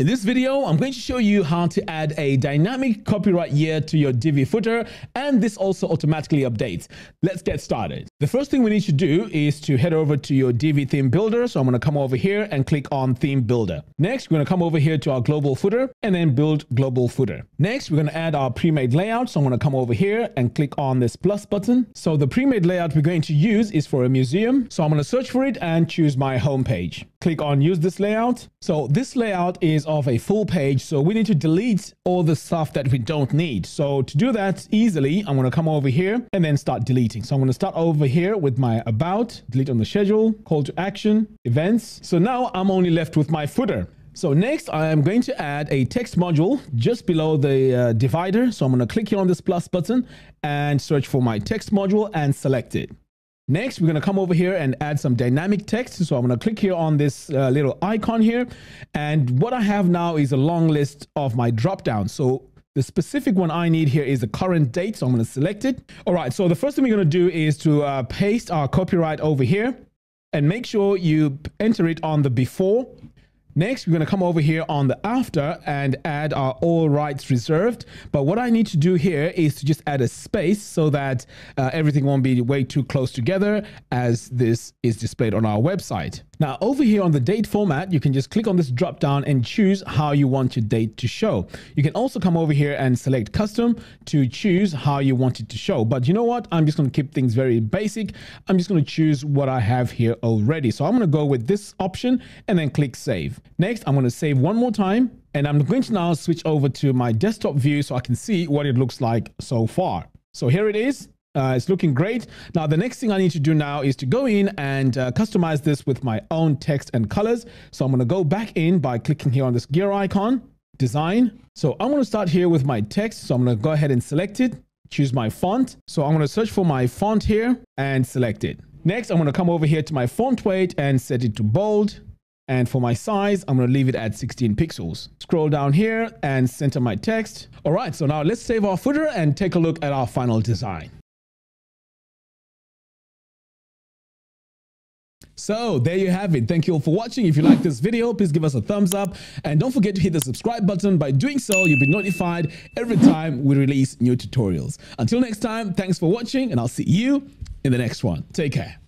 In this video, I'm going to show you how to add a dynamic copyright year to your Divi footer, and this also automatically updates. Let's get started. The first thing we need to do is to head over to your Divi theme builder. So I'm going to come over here and click on theme builder. Next, we're going to come over here to our global footer and then build global footer. Next, we're going to add our pre-made layout. So I'm going to come over here and click on this plus button. So the pre-made layout we're going to use is for a museum. So I'm going to search for it and choose my home page. Click on use this layout. So this layout is of a full page, so we need to delete all the stuff that we don't need. So to do that easily, I'm going to come over here and then start deleting. So I'm going to start over here with my about, delete on the schedule, call to action, events. So now I'm only left with my footer. So next, I am going to add a text module just below the divider. So I'm going to click here on this plus button and search for my text module and select it. Next, we're going to come over here and add some dynamic text. So I'm going to click here on this little icon here. And what I have now is a long list of my dropdowns. So the specific one I need here is the current date. So I'm going to select it. All right. So the first thing we're going to do is to paste our copyright over here and make sure you enter it on the before. Next, we're going to come over here on the after and add our all rights reserved. But what I need to do here is to just add a space so that everything won't be way too close together as this is displayed on our website. Now, over here on the date format, you can just click on this drop down and choose how you want your date to show. You can also come over here and select custom to choose how you want it to show. But you know what? I'm just going to keep things very basic. I'm just going to choose what I have here already. So I'm going to go with this option and then click save. Next, I'm going to save one more time, and I'm going to now switch over to my desktop view so I can see what it looks like so far. So here it is. It's looking great. Now, the next thing I need to do now is to go in and customize this with my own text and colors. So I'm going to go back in by clicking here on this gear icon, design. So I'm going to start here with my text. So I'm going to go ahead and select it, choose my font. So I'm going to search for my font here and select it. Next, I'm going to come over here to my font weight and set it to bold. And for my size, I'm going to leave it at 16 pixels. Scroll down here and center my text. All right, so now let's save our footer and take a look at our final design. So there you have it. Thank you all for watching. If you like this video, please give us a thumbs up and don't forget to hit the subscribe button. By doing so, you'll be notified every time we release new tutorials. Until next time, thanks for watching and I'll see you in the next one. Take care.